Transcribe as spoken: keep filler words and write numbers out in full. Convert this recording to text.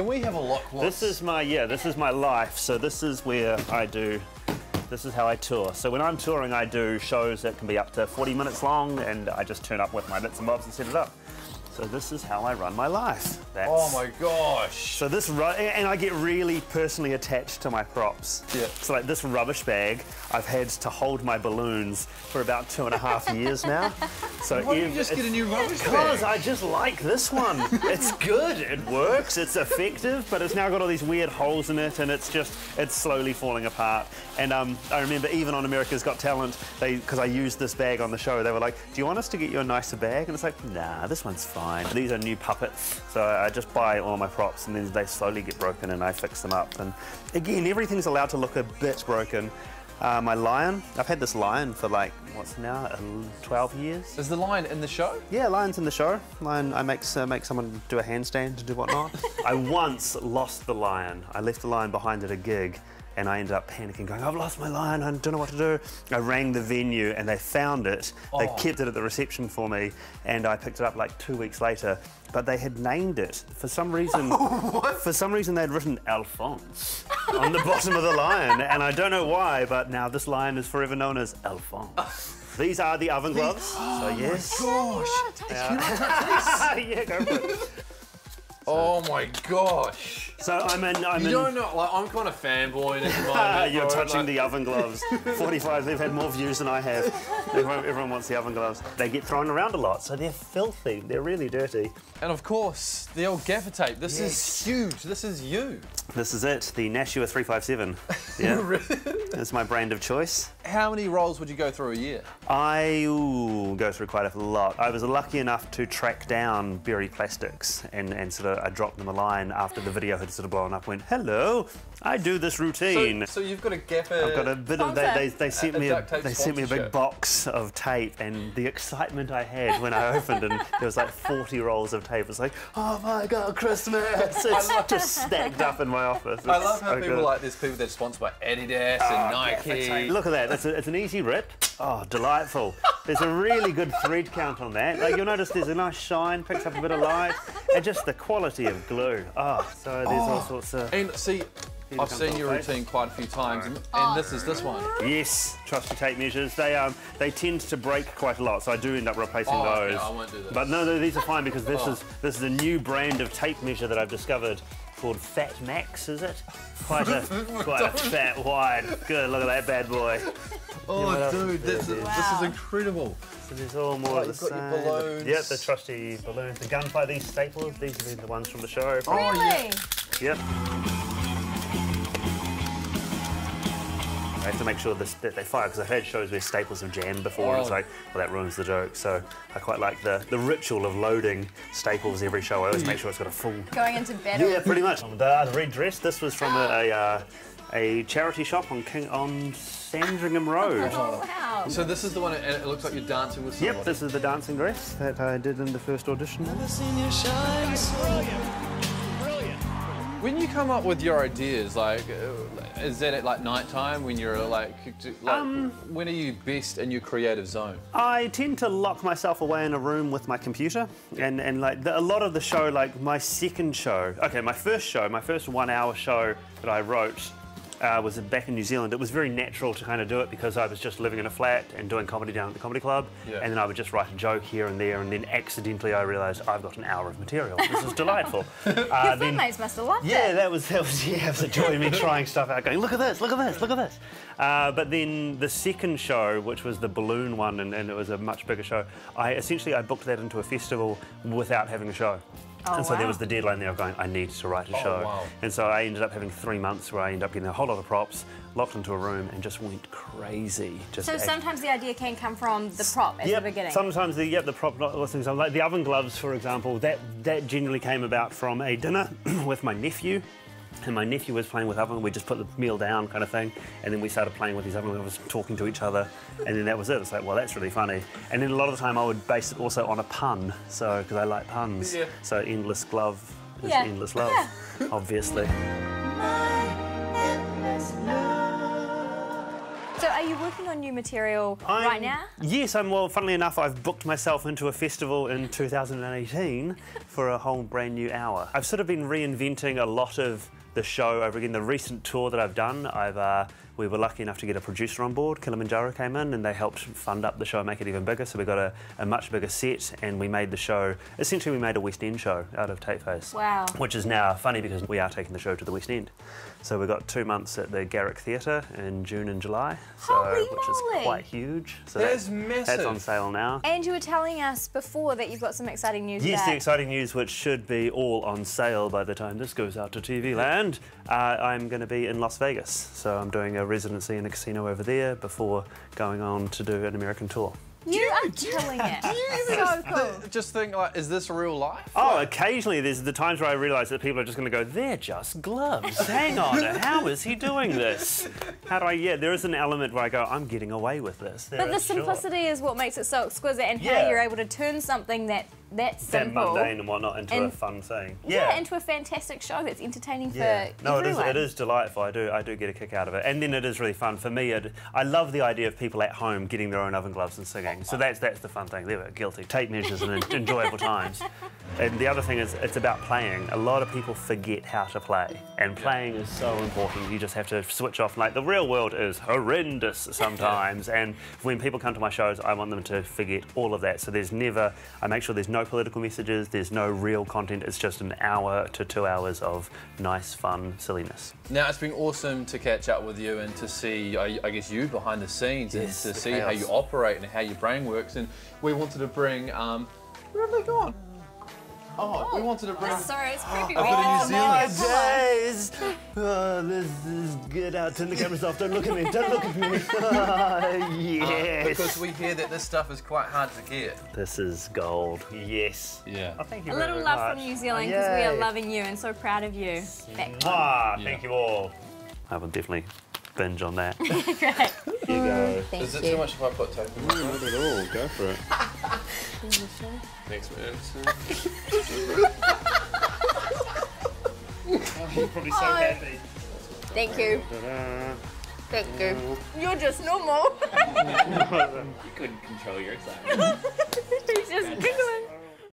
Can we have a look? This is my, yeah, this is my life. So this is where I do, this is how I tour. So when I'm touring, I do shows that can be up to forty minutes long, and I just turn up with my bits and bobs and set it up. So this is how I run my life. That's... Oh my gosh. So this, and I get really personally attached to my props. Yeah. So like this rubbish bag, I've had to hold my balloons for about two and a half years now. So why don't you just get a new rubbish bag? Because I just like this one. It's good, it works, it's effective, but it's now got all these weird holes in it, and it's just, it's slowly falling apart. And um, I remember even on America's Got Talent, they, because I used this bag on the show, they were like, do you want us to get you a nicer bag? And it's like, nah, this one's fine. These are new puppets, so I just buy all my props and then they slowly get broken and I fix them up. And again, everything's allowed to look a bit broken. Uh, my lion, I've had this lion for like, what's now, twelve years. Is the lion in the show? Yeah, lion's in the show. Lion, I make, uh, make someone do a handstand to do whatnot. I once lost the lion. I left the lion behind at a gig. And I ended up panicking, going, I've lost my lion, I don't know what to do. I rang the venue and they found it. Oh. They kept it at the reception for me, and I picked it up like two weeks later. But they had named it. For some reason, oh, for some reason they'd written Alphonse on the bottom of the lion. And I don't know why, but now this lion is forever known as Alphonse. These are the oven gloves. Oh, so yes. Oh my gosh. Uh, yeah, go for it. So. Oh my gosh! So I'm in. I'm you in, don't know. Like, I'm kind of fanboying at the moment. You're touching like... the oven gloves. Forty-five. They've had more views than I have. Everyone, everyone wants the oven gloves. They get thrown around a lot, so they're filthy. They're really dirty. And of course, the old gaffer tape. This yes. is huge. This is you. This is it. The Nashua three five seven. Yeah. Really? It's my brand of choice. How many rolls would you go through a year? I ooh, go through quite a lot. I was lucky enough to track down Berry Plastics and and sort of. I dropped them a line after the video had sort of blown up, went, hello, I do this routine. So, so you've got a gaffer... I've got a bit of... They, they, they, sent, a, me a, they sent me a big box of tape, and the excitement I had when I opened, and there was like forty rolls of tape. It was like, oh my God, Christmas! It's just stacked up in my office. It's I love how so people good. like there's people that are sponsored by Adidas oh, and Nike. Look at that, it's, a, it's an easy rip. Oh, delightful. There's a really good thread count on that. Like, you'll notice there's a nice shine, picks up a bit of light, and just the quality of glue. Oh, so there's oh, all sorts of... And see, I've seen your face. routine quite a few times, and, and oh. this is this one. Yes, trusty tape measures. They um, they tend to break quite a lot, so I do end up replacing oh, those. No, I won't do this. But no, no, these are fine because this oh. is this is a new brand of tape measure that I've discovered. Called Fat Max, is it? Quite a, quite a fat wide. Good, look at that bad boy. Oh, yeah, dude, this, yeah, is, wow. this is incredible. So there's all more oh, of the same. Got your balloons. Yep, the trusty balloons. The gunfire, these staples, these are the ones from the show. Really? Oh, yeah. Yep. I have to make sure this, that they fire, because I've had shows where staples have jammed before, oh. and it's like, well, that ruins the joke. So I quite like the, the ritual of loading staples every show. I always make sure it's got a full... Going into battle. Yeah, pretty much. The, the red dress, this was from a, a, uh, a charity shop on King on Sandringham Road. Oh, wow. So this is the one, and it looks like you're dancing with someone. Yep, this is the dancing dress that I did in the first audition. Never seen you shine so brilliant. When you come up with your ideas, like, is that at like night time when you're like, like um, when are you best in your creative zone? I tend to lock myself away in a room with my computer, and and like the, a lot of the show, like my second show, okay, my first show, my first one-hour show that I wrote. Uh, was back in New Zealand. It was very natural to kind of do it because I was just living in a flat and doing comedy down at the comedy club, yeah. and then I would just write a joke here and there, and then accidentally I realised I've got an hour of material. This is delightful. Uh, Your teammates must have loved yeah, it. Yeah, that was that was yeah, it was a joy of me trying stuff out, going look at this, look at this, look at this. Uh, but then the second show, which was the balloon one, and, and it was a much bigger show. I essentially I booked that into a festival without having a show. Oh, and so wow. there was the deadline there of going, I need to write a oh, show. Wow. And so I ended up having three months where I ended up getting a whole lot of props, locked into a room, and just went crazy. Just so sometimes the idea can come from the prop at yep, the beginning? Sometimes the, yep, the prop, things like the oven gloves, for example, that, that generally came about from a dinner with my nephew. And my nephew was playing with oven, we just put the meal down kind of thing, and then we started playing with these oven gloves, talking to each other, and then that was it. It's like, well, that's really funny. And then a lot of the time I would base it also on a pun, so, because I like puns. Yeah. So endless glove is yeah. endless love, yeah. obviously. My endless love. So are you working on new material I'm, right now? Yes, I'm. Well, funnily enough, I've booked myself into a festival in two thousand eighteen for a whole brand new hour. I've sort of been reinventing a lot of the show over again. The recent tour that I've done, I've uh, we were lucky enough to get a producer on board. Kilimanjaro came in and they helped fund up the show and make it even bigger. So we got a, a much bigger set and we made the show, essentially we made a West End show out of Tape Face. Wow. Which is now funny because we are taking the show to the West End. So we got two months at the Garrick Theatre in June and July. So, Holy which moly. Is quite huge. So that is massive. That's on sale now. And you were telling us before that you've got some exciting news. Yes, there. The exciting news, which should be all on sale by the time this goes out to T V Land. And uh, I'm going to be in Las Vegas, so I'm doing a residency in a casino over there before going on to do an American tour. You, you are killing it. You so cool. th just think, like, is this real life? Oh, like, occasionally there's the times where I realise that people are just going to go, they're just gloves. Hang on, how is he doing this? How do I? Yeah, there is an element where I go, I'm getting away with this. There but the simplicity short. Is what makes it so exquisite, and yeah. how you're able to turn something that. That's simple. That mundane and whatnot into and, a fun thing. Yeah. yeah, into a fantastic show that's entertaining yeah. for no, everyone. No, it is, it is delightful. I do I do get a kick out of it. And then it is really fun. For me, it, I love the idea of people at home getting their own oven gloves and singing. So that's that's the fun thing. They were guilty. Tape measures and enjoyable times. And the other thing is it's about playing. A lot of people forget how to play. And playing is so important. You just have to switch off. Like, the real world is horrendous sometimes. And when people come to my shows, I want them to forget all of that. So there's never... I make sure there's no No political messages, there's no real content, it's just an hour to two hours of nice, fun silliness. Now, it's been awesome to catch up with you and to see, I, I guess, you behind the scenes yes, and to see chaos. How you operate and how your brain works. And we wanted to bring... Um, where have they gone? Oh, oh, we wanted to bring... I'm sorry, it's creepy. Oh, oh my days! Oh, this is... Get out, turn the cameras off, don't look at me, don't look at me! Oh, yes! Uh, because we hear that this stuff is quite hard to get. This is gold. Yes. Yeah. Oh, thank you A very, little very love much. From New Zealand, because oh, we are loving you and so proud of you. Back ah, yeah. Thank you all. I will definitely binge on that. Great. Here you go. Thank is it you. Too much if I put tofu? No, not at all. Go for it. Next man. Oh, you're probably so oh. happy. Thank you. Thank you. You're just normal. You couldn't control your excitement. He's just giggling.